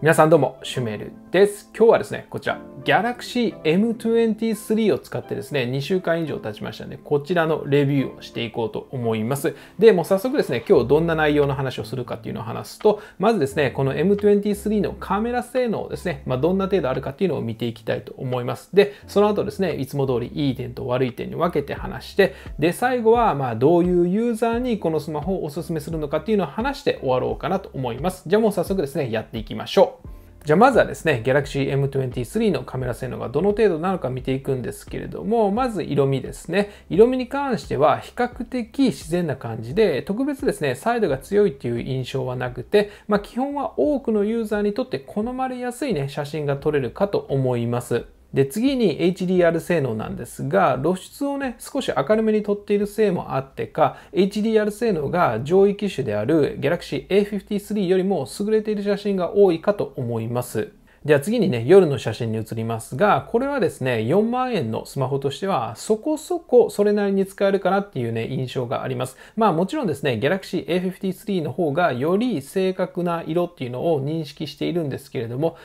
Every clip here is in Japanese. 皆さんどうも、シュメルです。今日はですね、こちら、Galaxy M23 を使ってですね、2週間以上経ちましたので、こちらのレビューをしていこうと思います。で、もう早速ですね、今日どんな内容の話をするかっていうのを話すと、まずですね、この M23 のカメラ性能ですね、どんな程度あるかっていうのを見ていきたいと思います。で、その後ですね、いつも通りいい点と悪い点に分けて話して、で、最後は、どういうユーザーにこのスマホをおすすめするのかっていうのを話して終わろうかなと思います。じゃあもう早速ですね、やっていきましょう。じゃあまずはですね、Galaxy M23 のカメラ性能がどの程度なのか見ていくんですけれども、まず色味ですね。色味に関しては比較的自然な感じで、特別ですね、サイドが強いっていう印象はなくて、基本は多くのユーザーにとって好まれやすいね、写真が撮れるかと思います。で、次に HDR 性能なんですが、露出をね、少し明るめに撮っているせいもあってか、HDR 性能が上位機種である Galaxy A53 よりも優れている写真が多いかと思います。では次にね、夜の写真に移りますが、これはですね、4万円のスマホとしては、そこそこそれなりに使えるかなっていうね、印象があります。もちろんですね、Galaxy A53 の方がより正確な色っていうのを認識しているんですけれども、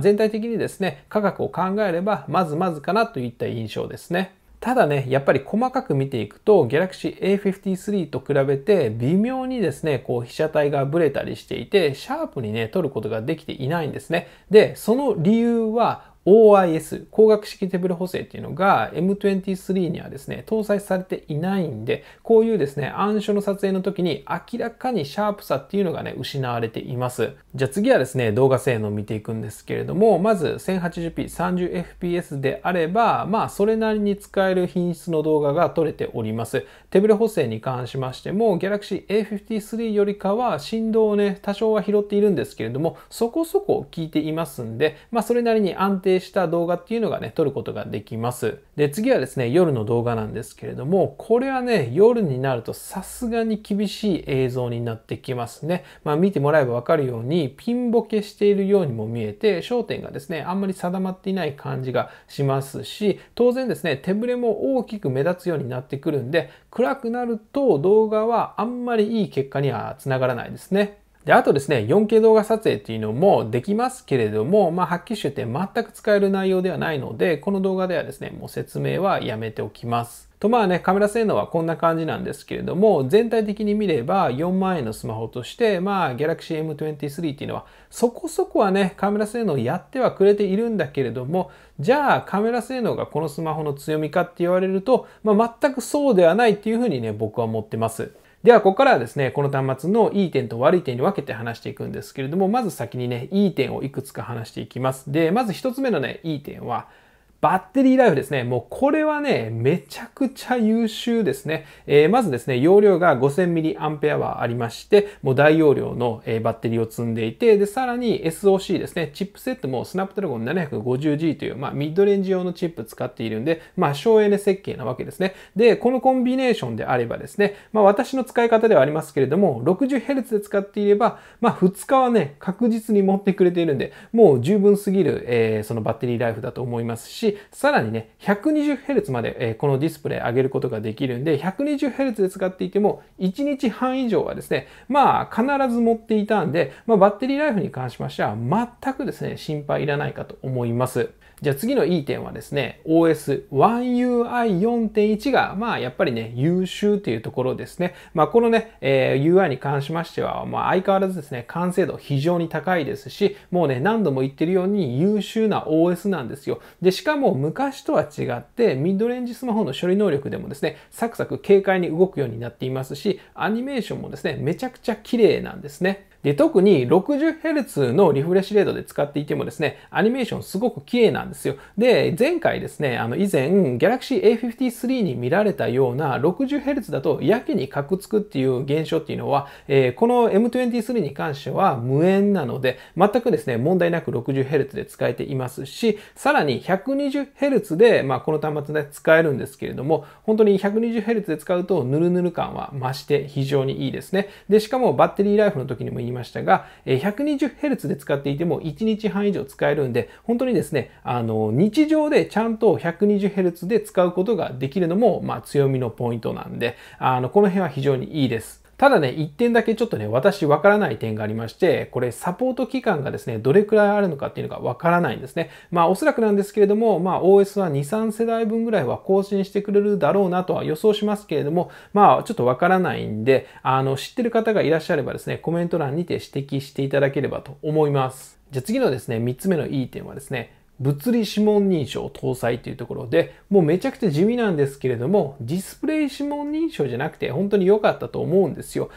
全体的にですね、価格を考えれば、まずまずかなといった印象ですね。ただね、やっぱり細かく見ていくと、Galaxy A53 と比べて微妙にですね、こう被写体がブレたりしていて、シャープにね、撮ることができていないんですね。で、その理由は OIS、光学式手ブレ補正っていうのが M23 にはですね、搭載されていないんで、こういうですね、暗所の撮影の時に明らかにシャープさっていうのがね、失われています。じゃあ次はですね、動画性能を見ていくんですけれども、まず 1080p、30fps であれば、それなりに使える品質の動画が撮れております。手ブレ補正に関しましても、Galaxy A53 よりかは振動をね、多少は拾っているんですけれども、そこそこ効いていますんで、それなりに安定した動画っていうのがね、撮ることができます。で、次はですね、夜の動画なんですけれども、これはね、夜になるとさすがに厳しい映像になってきますね。見てもらえばわかるように、ピンボケしているようにも見えて、焦点がですね、あんまり定まっていない感じがしますし、当然ですね、手ブレも大きく目立つようになってくるんで、暗くなると動画はあんまりいい結果にはつながらないですね。で、あとですね、4K 動画撮影っていうのもできますけれども、発揮手って全く使える内容ではないので、この動画ではですね、もう説明はやめておきます。とね、カメラ性能はこんな感じなんですけれども、全体的に見れば4万円のスマホとして、Galaxy M23 っていうのは、そこそこはね、カメラ性能やってはくれているんだけれども、じゃあカメラ性能がこのスマホの強みかって言われると、全くそうではないっていうふうにね、僕は思ってます。では、ここからはですね、この端末のいい点と悪い点に分けて話していくんですけれども、まず先にね、いい点をいくつか話していきます。で、まず一つ目のね、いい点は、バッテリーライフですね。もうこれはね、めちゃくちゃ優秀ですね。まずですね、容量が 5000mAh ありまして、もう大容量のバッテリーを積んでいて、で、さらに SoC ですね、チップセットも Snapdragon 750G という、ミッドレンジ用のチップ使っているんで、省エネ設計なわけですね。で、このコンビネーションであればですね、私の使い方ではありますけれども、60Hz で使っていれば、2日はね、確実に持ってくれているんで、もう十分すぎる、そのバッテリーライフだと思いますし、さらにね、120Hz までこのディスプレイ上げることができるんで、120Hz で使っていても、1日半以上はですね、必ず持っていたんで、バッテリーライフに関しましては、全くですね、心配いらないかと思います。じゃあ次のいい点はですね、OS One UI 4.1 が、やっぱりね、優秀というところですね。このね、UI に関しましては、相変わらずですね、完成度非常に高いですし、もうね、何度も言ってるように優秀な OS なんですよ。で、しかも昔とは違って、ミッドレンジスマホの処理能力でもですね、サクサク軽快に動くようになっていますし、アニメーションもですね、めちゃくちゃ綺麗なんですね。で、特に 60Hz のリフレッシュレートで使っていてもですね、アニメーションすごく綺麗なんですよ。で、前回ですね、以前、Galaxy A53 に見られたような 60Hz だとやけにカクつくっていう現象っていうのは、この M23 に関しては無縁なので、全くですね、問題なく 60Hz で使えていますし、さらに 120Hz で、この端末で使えるんですけれども、本当に 120Hz で使うとヌルヌル感は増して非常にいいですね。で、しかもバッテリーライフの時にも言いましたが、120Hz で使っていても1日半以上使えるんで、本当にですね、日常でちゃんと 120Hz で使うことができるのも、強みのポイントなんで、この辺は非常にいいです。ただね、1点だけちょっとね、私わからない点がありまして、これサポート期間がですね、どれくらいあるのかっていうのがわからないんですね。まあおそらくなんですけれども、まあ OS は2、3世代分ぐらいは更新してくれるだろうなとは予想しますけれども、まあちょっとわからないんで、知ってる方がいらっしゃればですね、コメント欄にて指摘していただければと思います。じゃあ次のですね、3つ目のいい点はですね、物理指紋認証搭載というところで、もうめちゃくちゃ地味なんですけれども、ディスプレイ指紋認証じゃなくて本当に良かったと思うんですよ。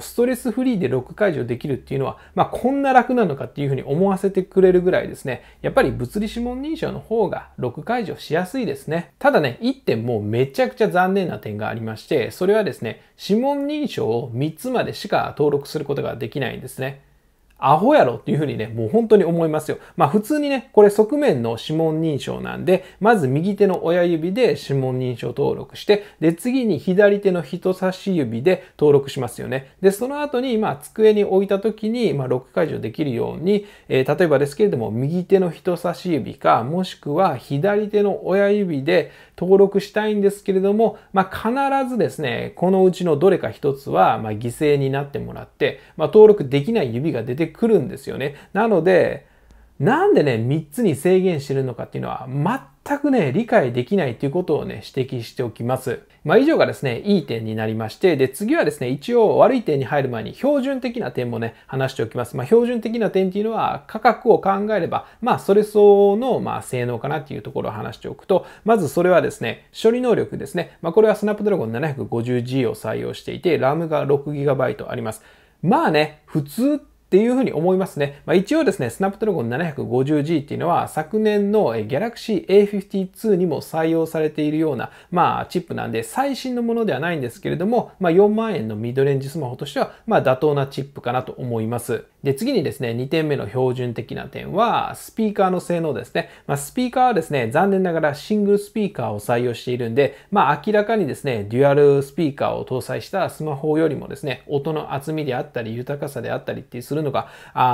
ストレスフリーでロック解除できるっていうのは、まあこんな楽なのかっていうふうに思わせてくれるぐらいですね。やっぱり物理指紋認証の方がロック解除しやすいですね。ただね、1点もうめちゃくちゃ残念な点がありまして、それはですね、指紋認証を3つまでしか登録することができないんですね。アホやろっていう風にね、もう本当に思いますよ。まあ普通にね、これ側面の指紋認証なんで、まず右手の親指で指紋認証登録して、で、次に左手の人差し指で登録しますよね。で、その後に、まあ机に置いた時に、まあロック解除できるように、例えばですけれども、右手の人差し指か、もしくは左手の親指で登録したいんですけれども、まあ必ずですね、このうちのどれか一つは、まあ犠牲になってもらって、まあ登録できない指が出てくるんですよね。なので、なんでね、3つに制限してるのかっていうのは、全くね、理解できないということをね、指摘しておきます。まあ以上がですね、いい点になりまして、で、次はですね、一応悪い点に入る前に標準的な点もね、話しておきます。まあ標準的な点っていうのは、価格を考えれば、まあそれ相応の、まあ性能かなっていうところを話しておくと、まずそれはですね、処理能力ですね。まあこれは Snapdragon 750G を採用していて、RAM が 6GB あります。まあね、普通っていうふうに思いますね。まあ、一応ですね、Snapdragon 750G っていうのは昨年の Galaxy A52 にも採用されているような、まあ、チップなんで最新のものではないんですけれども、まあ、4万円のミドレンジスマホとしては、まあ、妥当なチップかなと思います。で、次にですね、2点目の標準的な点は、スピーカーの性能ですね。まあ、スピーカーはですね、残念ながらシングルスピーカーを採用しているんで、まあ、明らかにですね、デュアルスピーカーを搭載したスマホよりもですね、音の厚みであったり、豊かさであったりってするのが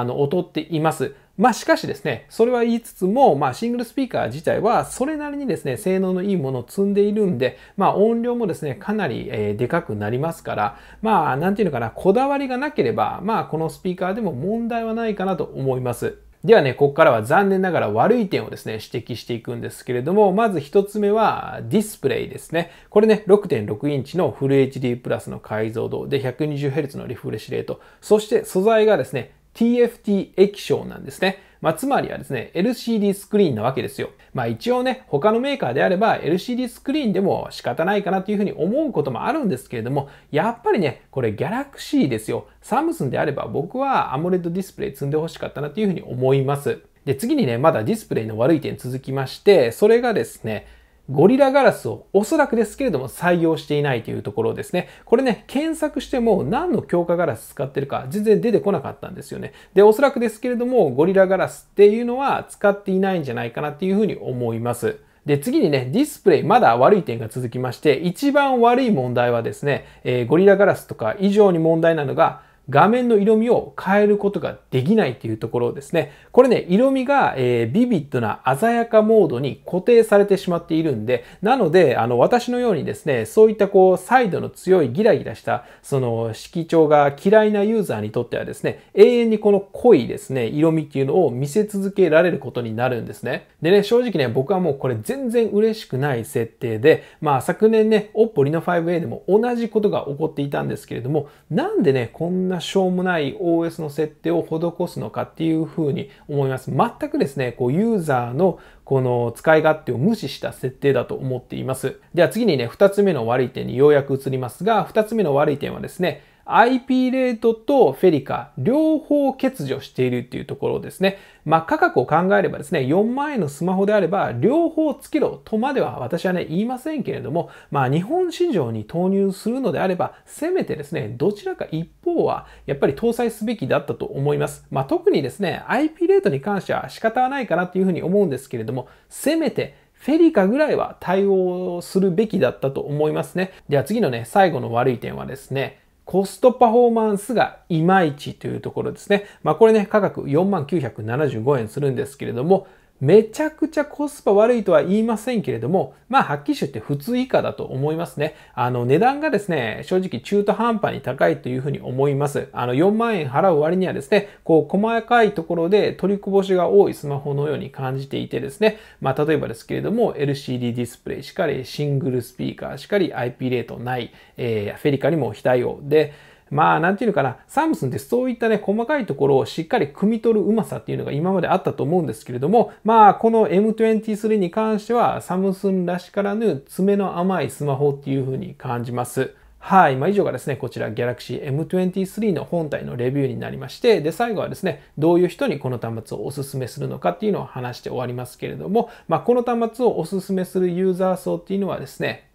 劣っています。まあしかしですね、それは言いつつも、まあシングルスピーカー自体はそれなりにですね、性能のいいものを積んでいるんで、まあ音量もですね、かなりでかくなりますから、まあなんていうのかな、こだわりがなければ、まあこのスピーカーでも問題はないかなと思います。ではね、ここからは残念ながら悪い点をですね、指摘していくんですけれども、まず一つ目はディスプレイですね。これね、6.6 インチのフル HD プラスの解像度で 120Hz のリフレッシュレート。そして素材がですね、TFT 液晶なんですね。まあ、つまりはですね、LCD スクリーンなわけですよ。まあ一応ね、他のメーカーであれば LCD スクリーンでも仕方ないかなというふうに思うこともあるんですけれども、やっぱりね、これ Galaxy ですよ。サムスンであれば僕は AMOLED ディスプレイ積んでほしかったなというふうに思います。で、次にね、まだディスプレイの悪い点続きまして、それがですね、ゴリラガラスをおそらくですけれども採用していないというところですね。これね、検索しても何の強化ガラス使ってるか全然出てこなかったんですよね。で、おそらくですけれどもゴリラガラスっていうのは使っていないんじゃないかなっていうふうに思います。で、次にね、ディスプレイ、まだ悪い点が続きまして、一番悪い問題はですね、ゴリラガラスとか以上に問題なのが、画面の色味を変えることができないというところですね。これね、色味が、ビビッドな鮮やかモードに固定されてしまっているんで、なので、私のようにですね、そういったこう、サイドの強いギラギラした、その色調が嫌いなユーザーにとってはですね、永遠にこの濃いですね、色味っていうのを見せ続けられることになるんですね。でね、正直ね、僕はもうこれ全然嬉しくない設定で、まあ昨年ね、OPPO Reno 5A でも同じことが起こっていたんですけれども、なんでね、こんなしょうもない OS の設定を施すのかっていうふうに思います。全くですね、こうユーザーのこの使い勝手を無視した設定だと思っています。では次にね、2つ目の悪い点にようやく移りますが、2つ目の悪い点はですね、IP レートとフェリカ両方欠如しているっていうところですね。まあ価格を考えればですね、4万円のスマホであれば両方つけろとまでは私はね、言いませんけれども、まあ日本市場に投入するのであれば、せめてですね、どちらか一方はやっぱり搭載すべきだったと思います。まあ特にですね、IP レートに関しては仕方はないかなっていうふうに思うんですけれども、せめてフェリカぐらいは対応するべきだったと思いますね。では次のね、最後の悪い点はですね、コストパフォーマンスがいまいちというところですね。まあこれね、価格4975円するんですけれども、めちゃくちゃコスパ悪いとは言いませんけれども、まあ発揮種って普通以下だと思いますね。値段がですね、正直中途半端に高いというふうに思います。4万円払う割にはですね、こう細かいところで取りこぼしが多いスマホのように感じていてですね、まあ例えばですけれども、LCD ディスプレイしかり、シングルスピーカーしかり、IP レートない、フェリカにも非対応で、まあ、なんていうのかな。サムスンってそういったね、細かいところをしっかり汲み取るうまさっていうのが今まであったと思うんですけれども、まあ、この M23 に関しては、サムスンらしからぬ爪の甘いスマホっていう風に感じます。はい。まあ、以上がですね、こちら Galaxy M23 の本体のレビューになりまして、で、最後はですね、どういう人にこの端末をおすすめするのかっていうのを話して終わりますけれども、まあ、この端末をおすすめするユーザー層っていうのはですね、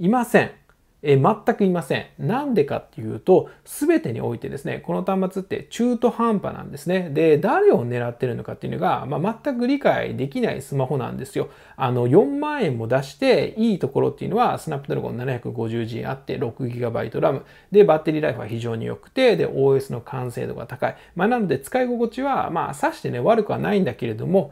いません。全くいません。なんでかっていうと、すべてにおいてですね、この端末って中途半端なんですね。で、誰を狙ってるのかっていうのが、まあ、全く理解できないスマホなんですよ。4万円も出していいところっていうのは、Snapdragon 750G あって 6GB ラム。で、バッテリーライフは非常に良くて、で、OS の完成度が高い。まあ、なので使い心地は、まあ、さしてね、悪くはないんだけれども、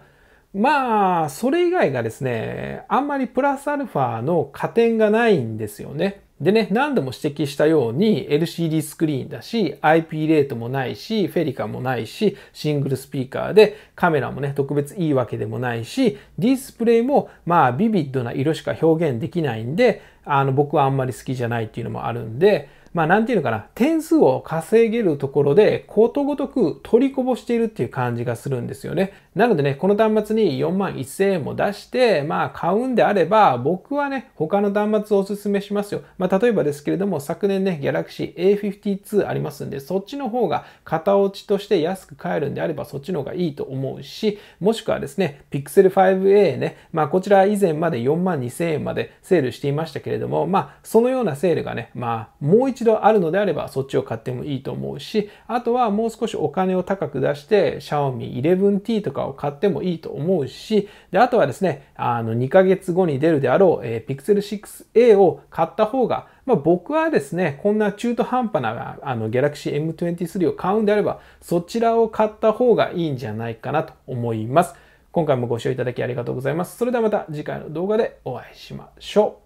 まあ、それ以外がですね、あんまりプラスアルファの加点がないんですよね。でね、何度も指摘したように LCD スクリーンだし、IP レートもないし、フェリカもないし、シングルスピーカーでカメラもね、特別いいわけでもないし、ディスプレイもまあビビッドな色しか表現できないんで、僕はあんまり好きじゃないっていうのもあるんで、まあなんていうのかな、点数を稼げるところでことごとく取りこぼしているっていう感じがするんですよね。なのでね、この端末に4万1000円も出して、まあ買うんであれば、僕はね、他の端末をおすすめしますよ。まあ例えばですけれども、昨年ね、Galaxy A52 ありますんで、そっちの方が型落ちとして安く買えるんであれば、そっちの方がいいと思うし、もしくはですね、Pixel 5A ね、まあこちら以前まで4万2000円までセールしていましたけれども、まあそのようなセールがね、まあもう一度あるのであればそっちを買ってもいいと思うし、あとはもう少しお金を高く出して Xiaomi 11T とかを買ってもいいと思うし、で、あとはですね、2ヶ月後に出るであろう、Pixel 6a を買った方が、まあ、僕はですね、こんな中途半端なGalaxy M23 を買うんであればそちらを買った方がいいんじゃないかなと思います。今回もご視聴いただきありがとうございます。それではまた次回の動画でお会いしましょう。